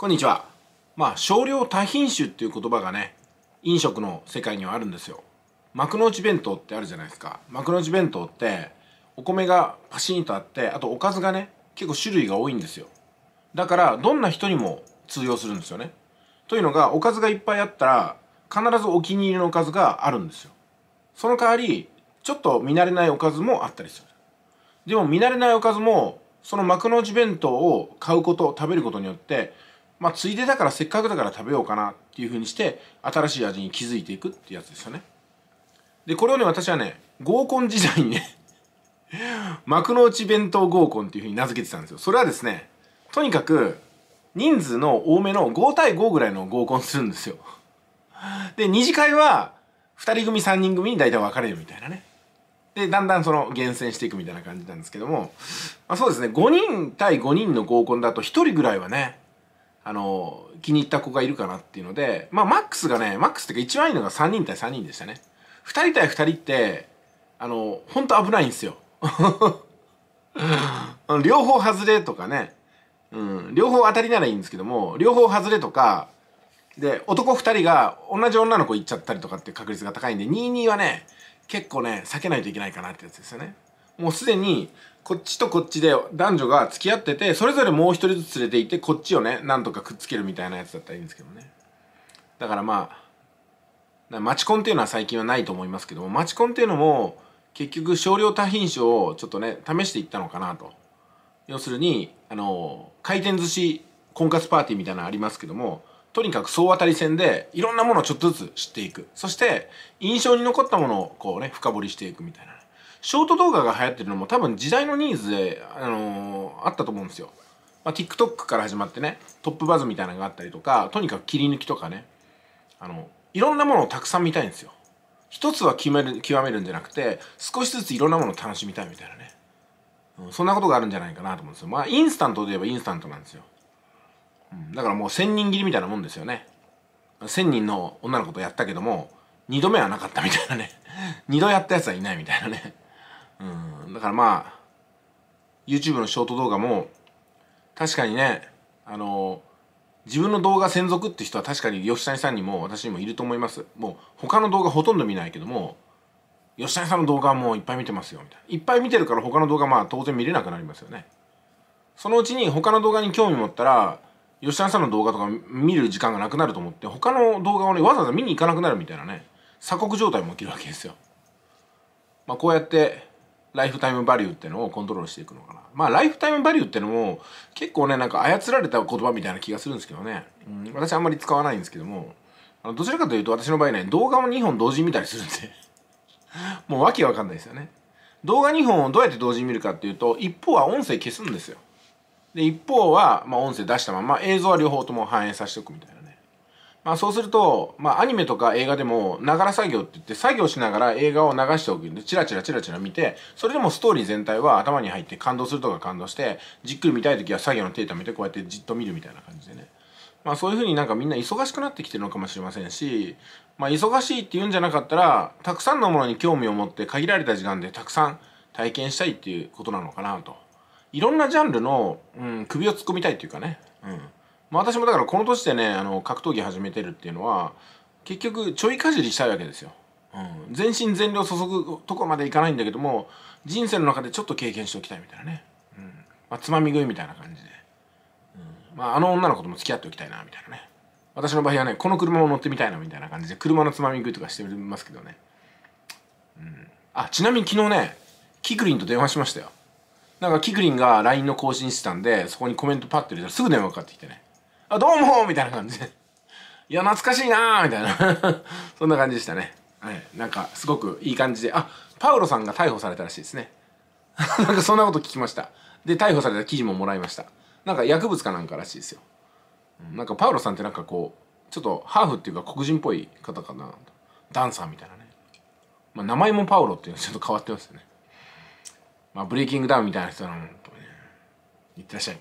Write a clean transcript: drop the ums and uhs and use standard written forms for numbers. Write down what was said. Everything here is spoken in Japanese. こんにちは。少量多品種っていう言葉がね、飲食の世界にはあるんですよ。幕の内弁当ってあるじゃないですか。幕の内弁当ってお米がパシーンとあって、あとおかずがね結構種類が多いんですよ。だからどんな人にも通用するんですよね。というのが、おかずがいっぱいあったら必ずお気に入りのおかずがあるんですよ。その代わりちょっと見慣れないおかずもあったりする。でも見慣れないおかずもその幕の内弁当を買うこと、食べることによって、ついでだから、せっかくだから食べようかなっていう風にして新しい味に気づいていくってやつですよね。でこれをね、私はね合コン時代にね幕の内弁当合コンっていう風に名付けてたんですよ。それはですね、とにかく人数の多めの5対5ぐらいの合コンするんですよ。で二次会は2人組3人組に大体分かれるみたいなね。でだんだんその厳選していくみたいな感じなんですけども、そうですね、5人対5人の合コンだと1人ぐらいはね気に入った子がいるかなっていうので、マックスがね、マックスっていうか一番いいのが3人対3人でしたね。2人対2人ってほんと危ないんですよ両方外れとかね、両方当たりならいいんですけども、両方外れとかで男2人が同じ女の子行っちゃったりとかっていう確率が高いんで、22はね結構ね避けないといけないかなってやつですよね。もうすでにこっちとこっちで男女が付き合ってて、それぞれもう一人ずつ連れていって、こっちをねなんとかくっつけるみたいなやつだったらいいんですけどね。だからマチコンっていうのは最近はないと思いますけども、マチコンっていうのも結局少量多品種をちょっとね試していったのかなと。要するに回転寿司婚活パーティーみたいなのありますけども、とにかく総当たり戦でいろんなものをちょっとずつ知っていく、そして印象に残ったものをこうね深掘りしていくみたいな。ショート動画が流行ってるのも多分時代のニーズで、あったと思うんですよ。TikTok から始まってね、トップバズみたいなのがあったりとか、とにかく切り抜きとかね、いろんなものをたくさん見たいんですよ。一つは極めるんじゃなくて、少しずついろんなものを楽しみたいみたいなね、そんなことがあるんじゃないかなと思うんですよ。インスタントで言えばインスタントなんですよ。だからもう1000人切りみたいなもんですよね。1000人の女の子とやったけども2度目はなかったみたいなね2度やったやつはいないみたいなね。だからYouTube のショート動画も確かにね、自分の動画専属って人は確かに吉谷さんにも私にもいると思います。もう他の動画ほとんど見ないけども、吉谷さんの動画はもういっぱい見てますよみたいな。いっぱい見てるから他の動画当然見れなくなりますよね。そのうちに他の動画に興味持ったら、吉谷さんの動画とか見る時間がなくなると思って他の動画をねわざわざ見に行かなくなるみたいなね、鎖国状態も起きるわけですよ。こうやってライフタイムバリューってのをコントロールしていくのかな。ライフタイムバリューってのも結構ねなんか操られた言葉みたいな気がするんですけどね、私あんまり使わないんですけども、どちらかというと私の場合ね、動画を2本同時に見たりするんでもうわけわかんないですよね。動画2本をどうやって同時に見るかっていうと、一方は音声消すんですよ。で一方は音声出したまま映像は両方とも反映させておくみたいなね。そうするとアニメとか映画でもながら作業って言って、作業しながら映画を流しておくんで、チラチラチラチラ見て、それでもストーリー全体は頭に入って、感動するとか感動して、じっくり見たい時は作業の手をためてこうやってじっと見るみたいな感じでね。そういうふうになんかみんな忙しくなってきてるのかもしれませんし、忙しいっていうんじゃなかったら、たくさんのものに興味を持って限られた時間でたくさん体験したいっていうことなのかなと。いろんなジャンルの、首を突っ込みたいっていうかね、私もだからこの年でね格闘技始めてるっていうのは結局ちょいかじりしたいわけですよ。全身全霊注ぐとこまでいかないんだけども、人生の中でちょっと経験しておきたいみたいなね、つまみ食いみたいな感じで、あの女の子とも付き合っておきたいなみたいなね。私の場合はね、この車も乗ってみたいなみたいな感じで車のつまみ食いとかしてますけどね。ちなみに昨日ねキクリンと電話しましたよ。なんかキクリンが LINE の更新してたんで、そこにコメントパッと入れたらすぐ電話かかってきてね、あどうもみたいな感じでいや懐かしいなみたいなそんな感じでしたね。なんかすごくいい感じで、パウロさんが逮捕されたらしいですねなんかそんなこと聞きました。で逮捕された記事ももらいました。なんか薬物かなんからしいですよ。なんかパウロさんってなんかこうちょっとハーフっていうか黒人っぽい方かな、ダンサーみたいなね。名前もパウロっていうのはちょっと変わってますよね。ブレイキングダウンみたいな人なのとね、いってらっしゃい。